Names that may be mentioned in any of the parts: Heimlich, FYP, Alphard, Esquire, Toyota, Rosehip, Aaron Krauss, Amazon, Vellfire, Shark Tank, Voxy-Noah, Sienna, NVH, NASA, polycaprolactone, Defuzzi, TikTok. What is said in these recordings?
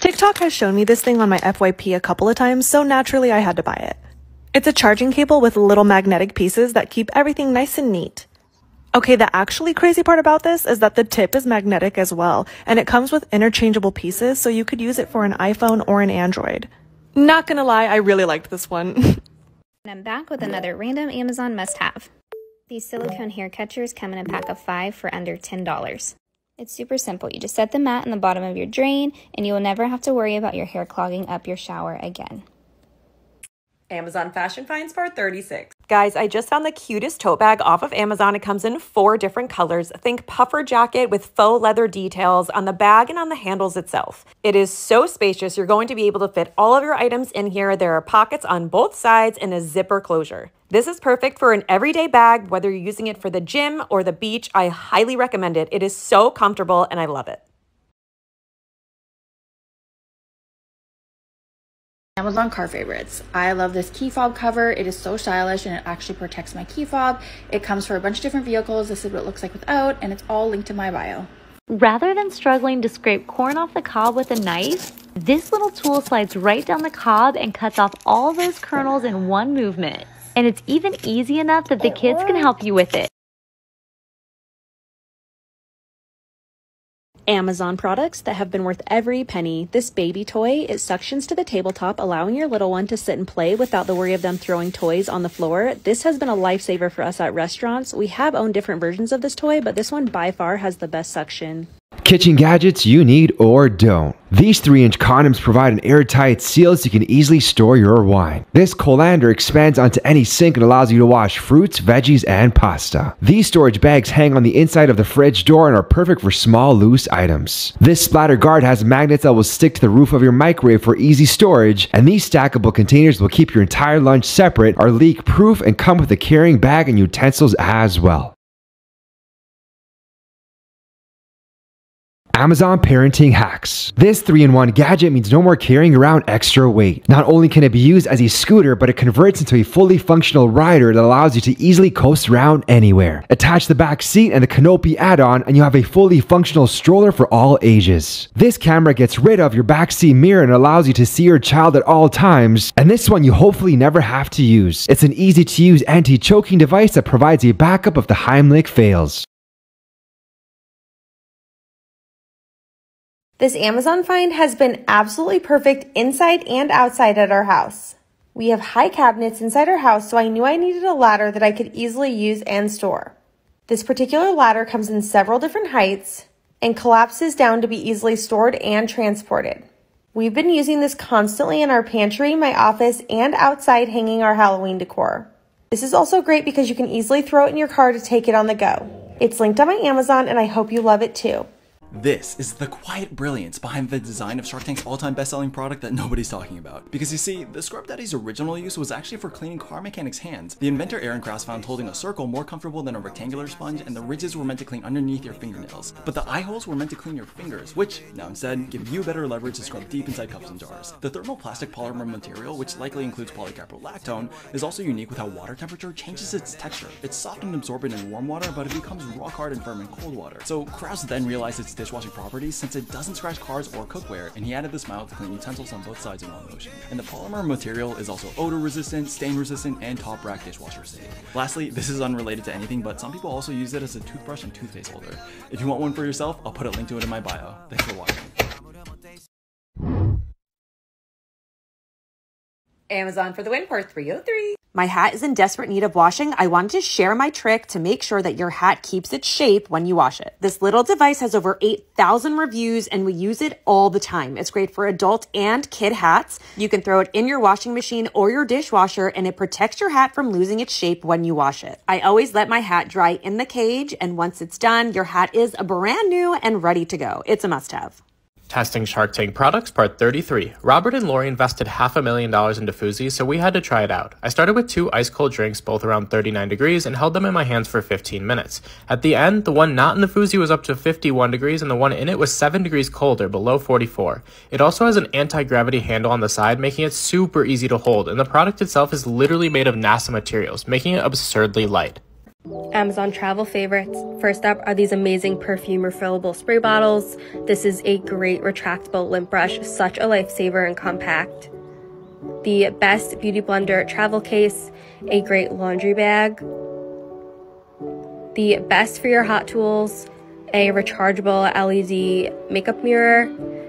TikTok has shown me this thing on my FYP a couple of times, so naturally I had to buy it. It's a charging cable with little magnetic pieces that keep everything nice and neat. Okay, the actually crazy part about this is that the tip is magnetic as well, and it comes with interchangeable pieces, so you could use it for an iPhone or an Android. Not gonna lie, I really liked this one. And I'm back with another random Amazon must-have. These silicone hair catchers come in a pack of 5 for under $10. It's super simple. You just set the mat in the bottom of your drain, and you will never have to worry about your hair clogging up your shower again. Amazon Fashion Finds Part 36. Guys, I just found the cutest tote bag off of Amazon. It comes in 4 different colors. Think puffer jacket with faux leather details on the bag and on the handles itself. It is so spacious. You're going to be able to fit all of your items in here. There are pockets on both sides and a zipper closure. This is perfect for an everyday bag, whether you're using it for the gym or the beach. I highly recommend it. It is so comfortable and I love it. Amazon car favorites. I love this key fob cover. It is so stylish and it actually protects my key fob. It comes for a bunch of different vehicles. This is what it looks like without, and it's all linked in my bio. Rather than struggling to scrape corn off the cob with a knife, this little tool slides right down the cob and cuts off all those kernels in one movement. And it's even easy enough that the kids can help you with it. Amazon products that have been worth every penny. This baby toy, it suctions to the tabletop, allowing your little one to sit and play without the worry of them throwing toys on the floor. This has been a lifesaver for us at restaurants. We have owned different versions of this toy, but this one by far has the best suction. Kitchen gadgets you need or don't. These 3-inch condoms provide an airtight seal so you can easily store your wine. This colander expands onto any sink and allows you to wash fruits, veggies, and pasta. These storage bags hang on the inside of the fridge door and are perfect for small, loose items. This splatter guard has magnets that will stick to the roof of your microwave for easy storage, and these stackable containers will keep your entire lunch separate, are leak-proof, and come with a carrying bag and utensils as well. Amazon parenting hacks. This 3-in-1 gadget means no more carrying around extra weight. Not only can it be used as a scooter, but it converts into a fully functional rider that allows you to easily coast around anywhere. Attach the back seat and the canopy add-on and you have a fully functional stroller for all ages. This camera gets rid of your back seat mirror and allows you to see your child at all times, and this one you hopefully never have to use. It's an easy to use anti-choking device that provides a backup if the Heimlich fails. This Amazon find has been absolutely perfect inside and outside at our house. We have high cabinets inside our house, so I knew I needed a ladder that I could easily use and store. This particular ladder comes in several different heights and collapses down to be easily stored and transported. We've been using this constantly in our pantry, my office, and outside hanging our Halloween decor. This is also great because you can easily throw it in your car to take it on the go. It's linked on my Amazon and I hope you love it too. This is the quiet brilliance behind the design of Shark Tank's all-time best-selling product that nobody's talking about. Because you see, the Scrub Daddy's original use was actually for cleaning car mechanics' hands. The inventor Aaron Krauss found holding a circle more comfortable than a rectangular sponge, and the ridges were meant to clean underneath your fingernails. But the eye holes were meant to clean your fingers, which, now instead, give you better leverage to scrub deep inside cups and jars. The thermoplastic polymer material, which likely includes polycaprolactone, is also unique with how water temperature changes its texture. It's soft and absorbent in warm water, but it becomes rock hard and firm in cold water. So Krauss then realized its dishwashing properties since it doesn't scratch cars or cookware, and he added this mild to clean utensils on both sides in one motion. And the polymer material is also odor resistant, stain resistant, and top rack dishwasher safe. Lastly, this is unrelated to anything, but some people also use it as a toothbrush and toothpaste holder. If you want one for yourself, I'll put a link to it in my bio. Thanks for watching. Amazon for the win, part 303. My hat is in desperate need of washing. I wanted to share my trick to make sure that your hat keeps its shape when you wash it. This little device has over 8,000 reviews and we use it all the time. It's great for adult and kid hats. You can throw it in your washing machine or your dishwasher and it protects your hat from losing its shape when you wash it. I always let my hat dry in the cage, and once it's done, your hat is brand new and ready to go. It's a must-have. Testing Shark Tank products, part 33. Robert and Lori invested $500,000 in Defuzzi, so we had to try it out. I started with 2 ice-cold drinks, both around 39 degrees, and held them in my hands for 15 minutes. At the end, the one not in the Defuzzi was up to 51 degrees, and the one in it was 7 degrees colder, below 44. It also has an anti-gravity handle on the side, making it super easy to hold, and the product itself is literally made of NASA materials, making it absurdly light. Amazon travel favorites. First up are these amazing perfume refillable spray bottles. This is a great retractable lint brush, such a lifesaver and compact. The Best Beauty Blender travel case, a great laundry bag. The Best for your hot tools, a rechargeable LED makeup mirror,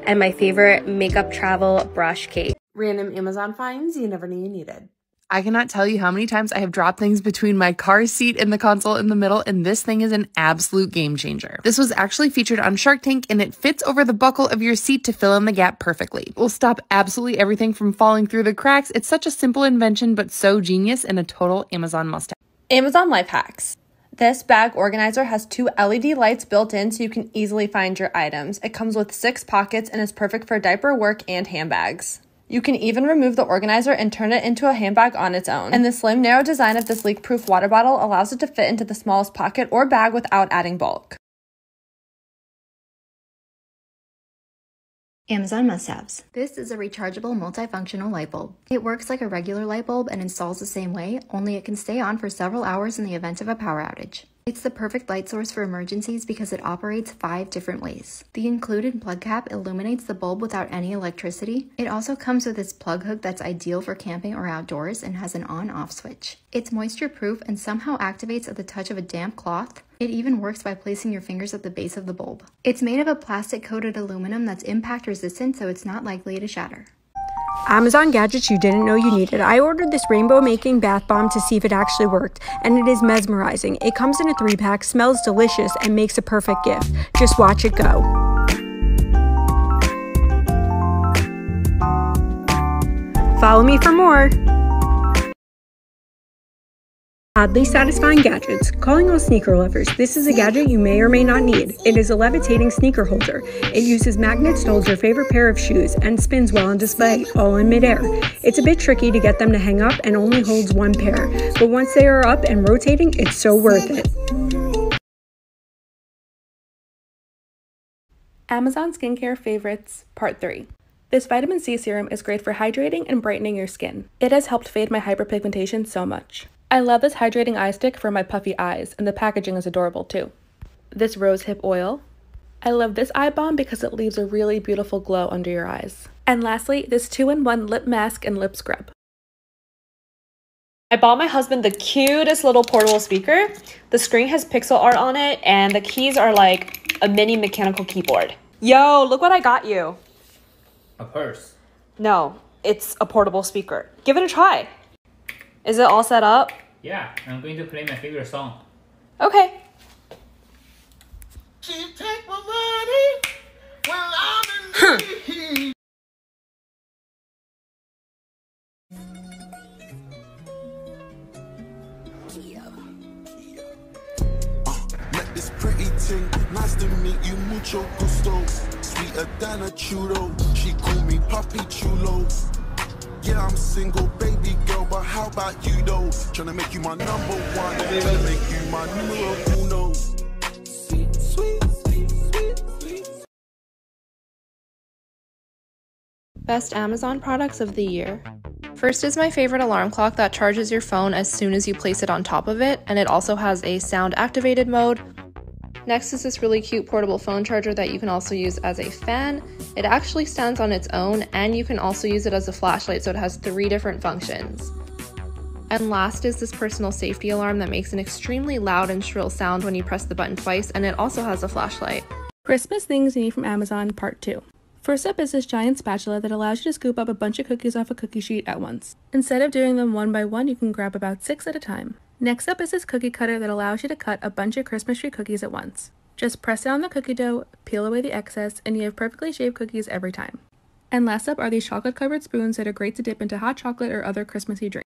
and my favorite, makeup travel brush case. Random Amazon finds you never knew you needed. I cannot tell you how many times I have dropped things between my car seat and the console in the middle, and this thing is an absolute game changer. This was actually featured on Shark Tank, and it fits over the buckle of your seat to fill in the gap perfectly. It will stop absolutely everything from falling through the cracks. It's such a simple invention, but so genius and a total Amazon must-have. Amazon life hacks. This bag organizer has 2 LED lights built in so you can easily find your items. It comes with 6 pockets and is perfect for diaper work and handbags. You can even remove the organizer and turn it into a handbag on its own. And the slim, narrow design of this leak-proof water bottle allows it to fit into the smallest pocket or bag without adding bulk. Amazon must-haves. This is a rechargeable multifunctional light bulb. It works like a regular light bulb and installs the same way, only it can stay on for several hours in the event of a power outage. It's the perfect light source for emergencies because it operates 5 different ways. The included plug cap illuminates the bulb without any electricity. It also comes with its plug hook that's ideal for camping or outdoors and has an on-off switch. It's moisture-proof and somehow activates at the touch of a damp cloth. It even works by placing your fingers at the base of the bulb. It's made of a plastic-coated aluminum that's impact-resistant, so it's not likely to shatter. Amazon gadgets you didn't know you needed. I ordered this rainbow-making bath bomb to see if it actually worked, and it is mesmerizing. It comes in a 3-pack, smells delicious, and makes a perfect gift. Just watch it go. Follow me for more. Oddly satisfying gadgets. Calling all sneaker lovers, this is a gadget you may or may not need. It is a levitating sneaker holder. It uses magnets to hold your favorite pair of shoes and spins while on display, all in midair. It's a bit tricky to get them to hang up and only holds 1 pair, but once they are up and rotating, it's so worth it. Amazon skincare favorites, part 3. This vitamin C serum is great for hydrating and brightening your skin. It has helped fade my hyperpigmentation so much. I love this hydrating eye stick for my puffy eyes, and the packaging is adorable too. This Rosehip oil. I love this eye balm because it leaves a really beautiful glow under your eyes. And lastly, this 2-in-1 lip mask and lip scrub. I bought my husband the cutest little portable speaker. The screen has pixel art on it, and the keys are like a mini mechanical keyboard. Yo, look what I got you. A purse. No, it's a portable speaker. Give it a try. Is it all set up? Yeah, I'm going to play my favorite song. Okay. She take my money when I'm in need. Met this pretty thing, nice to meet you, mucho gusto. Sweeter than a churro, she called me Papi Chulo. Yeah, I'm single, baby girl, but how about you though? Tryna make you my #1, tryna make you my numero uno. Sweet, sweet, sweet, sweet, sweet. Best Amazon products of the year. First is my favorite alarm clock that charges your phone as soon as you place it on top of it, and it also has a sound activated mode. Next is this really cute portable phone charger that you can also use as a fan. It actually stands on its own, and you can also use it as a flashlight, so it has 3 different functions. And last is this personal safety alarm that makes an extremely loud and shrill sound when you press the button twice, and it also has a flashlight. Christmas things you need from Amazon, part 2. First up is this giant spatula that allows you to scoop up a bunch of cookies off a cookie sheet at once. Instead of doing them one by one, you can grab about 6 at a time. Next up is this cookie cutter that allows you to cut a bunch of Christmas tree cookies at once. Just press down the cookie dough, peel away the excess, and you have perfectly shaped cookies every time. And last up are these chocolate covered spoons that are great to dip into hot chocolate or other Christmassy drinks.